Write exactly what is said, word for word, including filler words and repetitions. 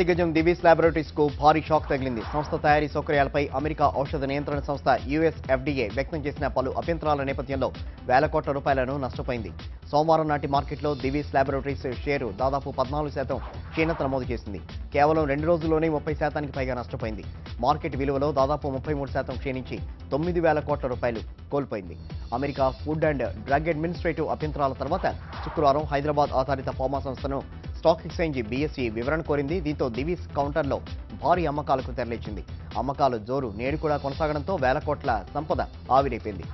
దిగ్గజం దివిస్ ల్యాబొరేటరీస్ కు భారీ షాక్ తగిలింది. సంస్థ తయారీ సౌకర్యాలపై అమెరికా ఔషధ నియంత్రణ సంస్థ యుఎస్ ఎఫ్డీఏ వ్యక్తం చేసిన పలు అభ్యంతరాల నేపథ్యంలో వేల కోట్ల రూపాయలను నష్టపోయింది. సోమవారం నాటి మార్కెట్లో దివిస్ ల్యాబొరేటరీస్ షేరు దాదాపు పద్నాలుగు శాతం క్షీణత నమోదు చేసింది. కేవలం రెండు రోజుల్లోనే ముప్పై శాతానికి పైగా నష్టపోయింది. మార్కెట్ విలువలో దాదాపు ముప్పై మూడు శాతం క్షీణించి తొమ్మిది వేల కోట్ల రూపాయలు కోల్పోయింది. America food and drug administrative అభ్యంతరాల తర్వాత శుక్రవారం హైదరాబాద్ ఆధారిత ఫార్మా సంస్థను స్టాక్ ఎక్స్చేంజి బీఎస్ఈ వివరణ కోరింది. దీంతో దివిస్ కౌంటర్లో భారీ అమ్మకాలకు తెరలేచింది. అమ్మకాలు జోరు నేడు కూడా కొనసాగడంతో వేల కోట్ల సంపద ఆవిరైపోయింది.